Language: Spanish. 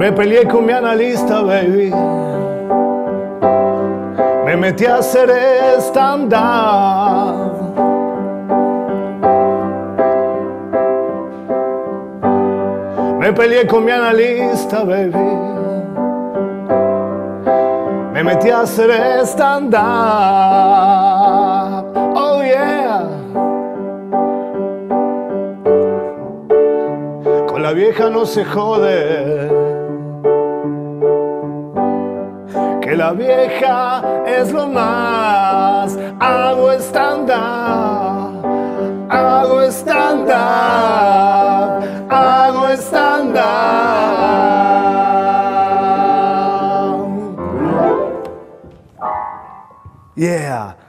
Me peleé con mi analista, baby. Me metí a hacer stand-up. Me peleé con mi analista, baby. Me metí a hacer stand-up. Oh yeah. Con la vieja no se jode, que la vieja es lo más. Hago stand-up, hago stand-up, hago stand-up. Yeah.